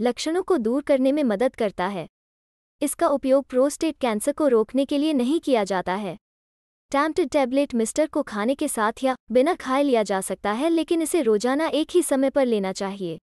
लक्षणों को दूर करने में मदद करता है। इसका उपयोग प्रोस्टेट कैंसर को रोकने के लिए नहीं किया जाता है। टैम्टेड टैबलेट मिस्टर को खाने के साथ या बिना खाए लिया जा सकता है, लेकिन इसे रोजाना एक ही समय पर लेना चाहिए।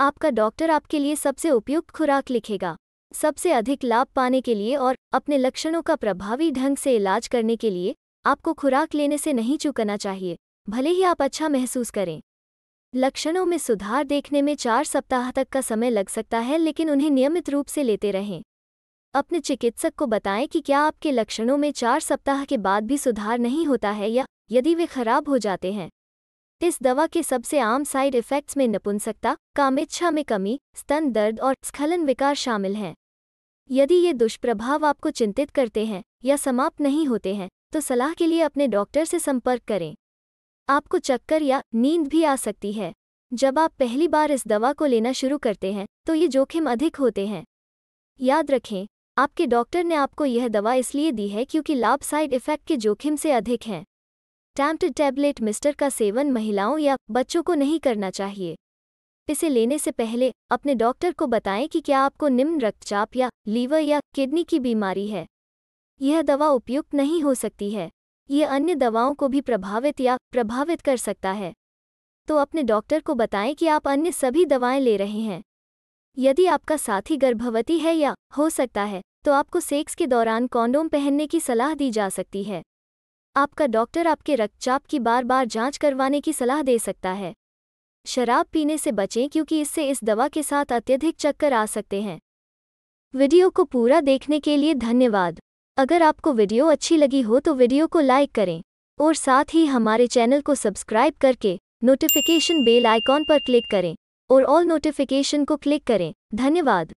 आपका डॉक्टर आपके लिए सबसे उपयुक्त खुराक लिखेगा। सबसे अधिक लाभ पाने के लिए और अपने लक्षणों का प्रभावी ढंग से इलाज करने के लिए आपको खुराक लेने से नहीं चूकना चाहिए, भले ही आप अच्छा महसूस करें। लक्षणों में सुधार देखने में 4 सप्ताह तक का समय लग सकता है, लेकिन उन्हें नियमित रूप से लेते रहें। अपने चिकित्सक को बताएं कि क्या आपके लक्षणों में 4 सप्ताह के बाद भी सुधार नहीं होता है या यदि वे खराब हो जाते हैं। इस दवा के सबसे आम साइड इफ़ेक्ट्स में नपुंसकता, कामेच्छा में कमी, स्तन दर्द और स्खलन विकार शामिल हैं। यदि ये दुष्प्रभाव आपको चिंतित करते हैं या समाप्त नहीं होते हैं तो सलाह के लिए अपने डॉक्टर से संपर्क करें। आपको चक्कर या नींद भी आ सकती है। जब आप पहली बार इस दवा को लेना शुरू करते हैं तो ये जोखिम अधिक होते हैं। याद रखें, आपके डॉक्टर ने आपको यह दवा इसलिए दी है क्योंकि लाभ साइड इफ़ेक्ट के जोखिम से अधिक हैं। टैम्टेड टैबलेट मिस्टर का सेवन महिलाओं या बच्चों को नहीं करना चाहिए। इसे लेने से पहले अपने डॉक्टर को बताएं कि क्या आपको निम्न रक्तचाप या लीवर या किडनी की बीमारी है। यह दवा उपयुक्त नहीं हो सकती है। यह अन्य दवाओं को भी प्रभावित या प्रभावित कर सकता है, तो अपने डॉक्टर को बताएं कि आप अन्य सभी दवाएं ले रहे हैं। यदि आपका साथी गर्भवती है या हो सकता है तो आपको सेक्स के दौरान कॉन्डोम पहनने की सलाह दी जा सकती है। आपका डॉक्टर आपके रक्तचाप की बार बार जांच करवाने की सलाह दे सकता है। शराब पीने से बचें क्योंकि इससे इस दवा के साथ अत्यधिक चक्कर आ सकते हैं। वीडियो को पूरा देखने के लिए धन्यवाद। अगर आपको वीडियो अच्छी लगी हो तो वीडियो को लाइक करें और साथ ही हमारे चैनल को सब्सक्राइब करके नोटिफिकेशन बेल आइकॉन पर क्लिक करें और ऑल नोटिफिकेशन को क्लिक करें। धन्यवाद।